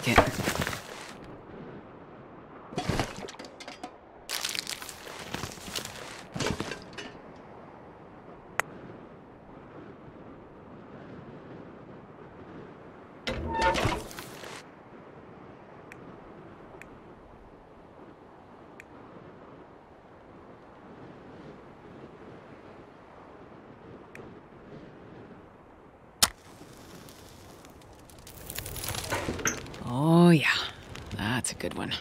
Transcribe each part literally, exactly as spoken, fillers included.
take it. Good one.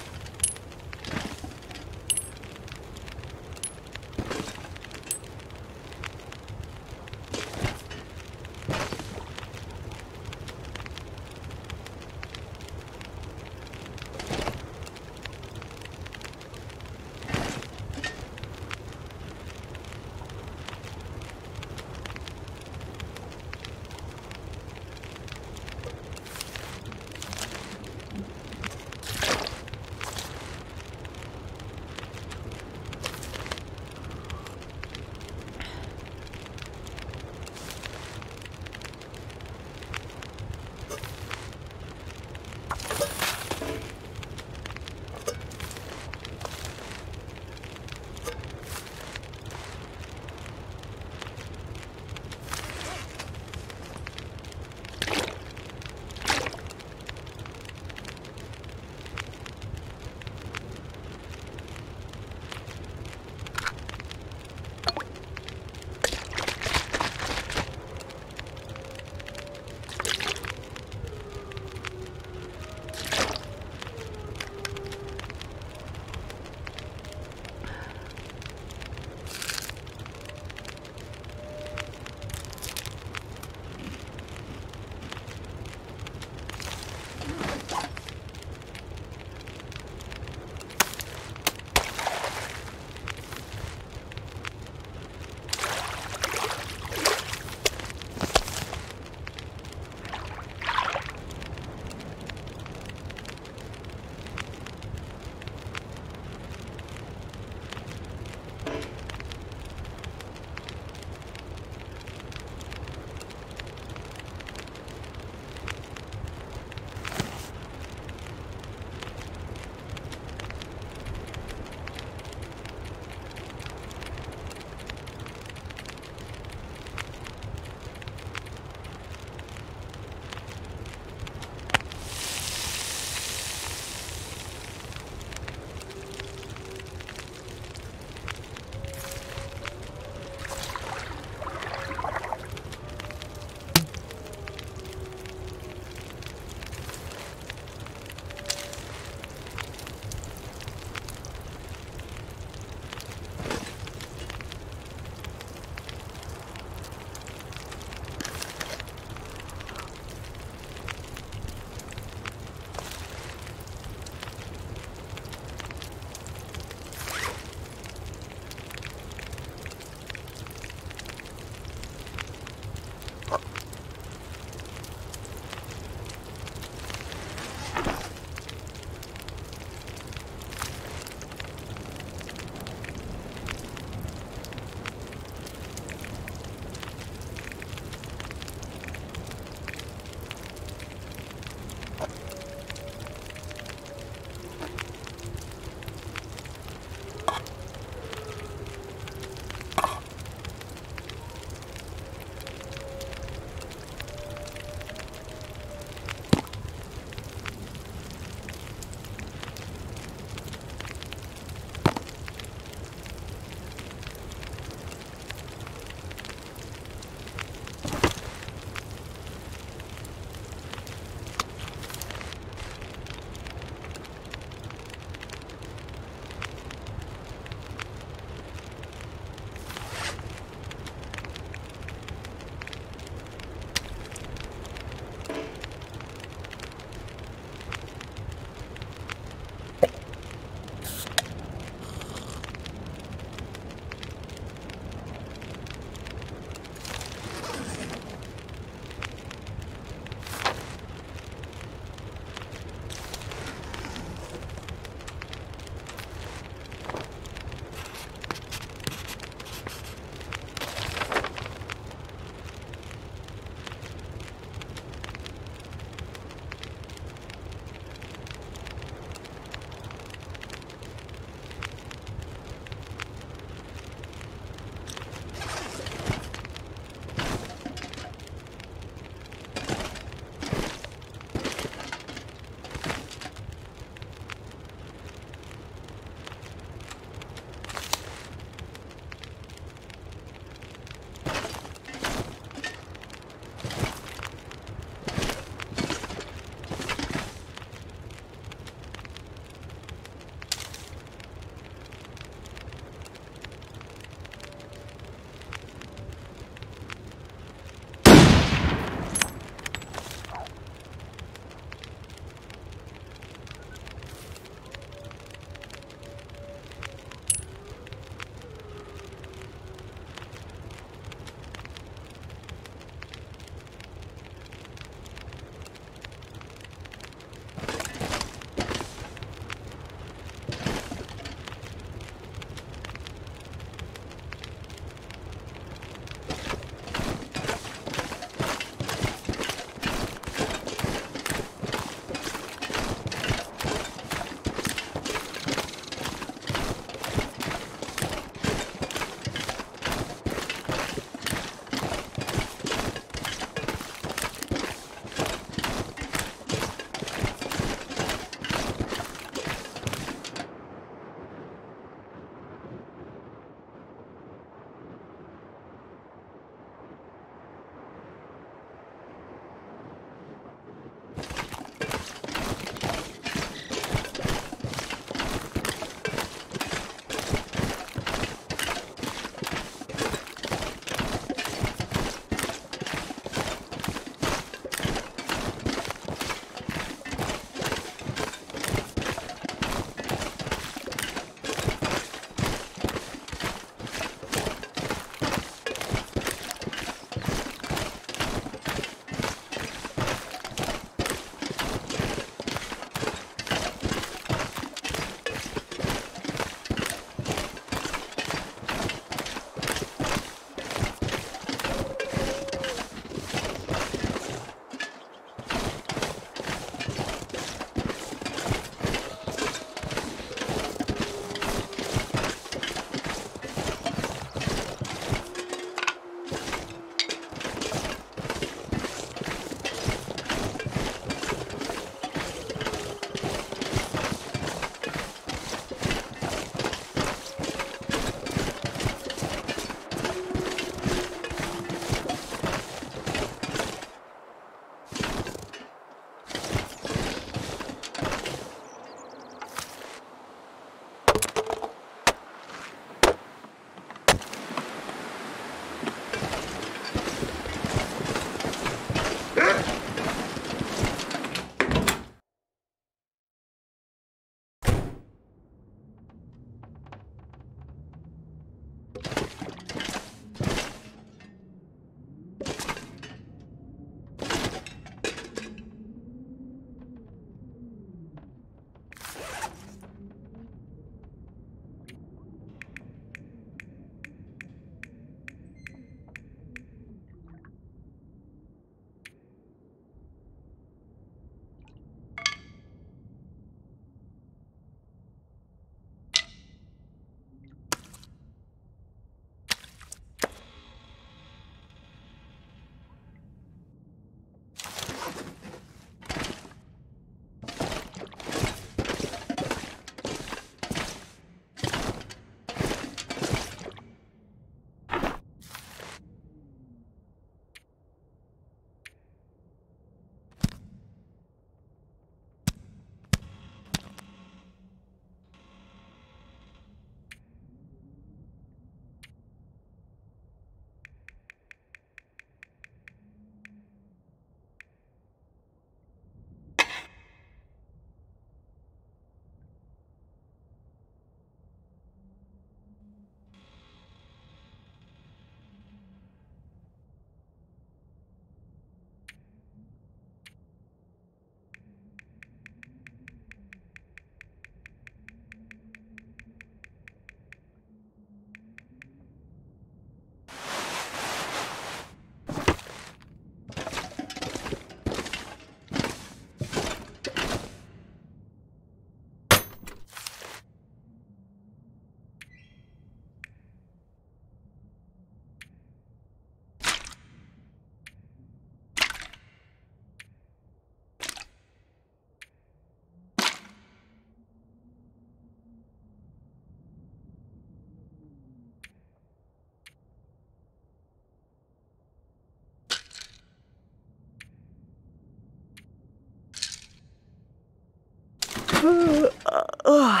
Ugh.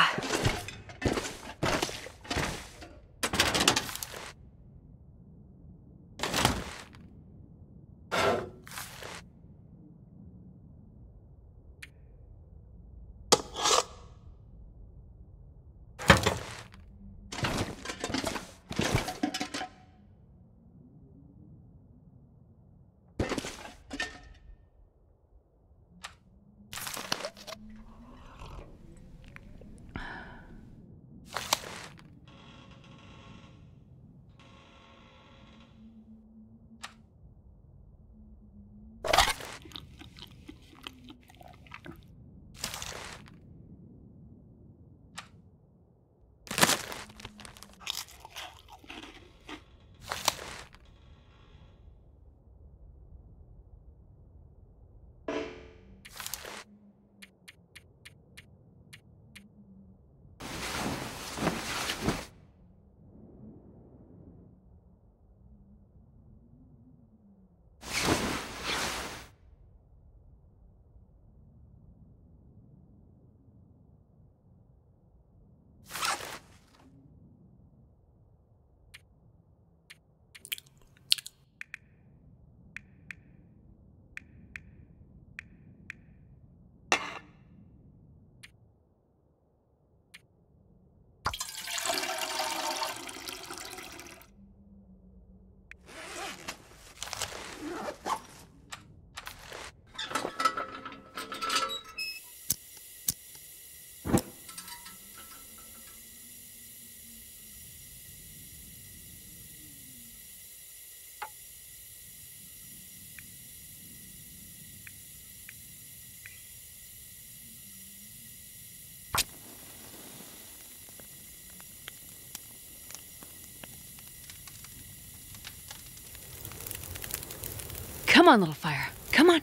Come on, little fire. Come on.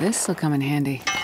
This'll come in handy.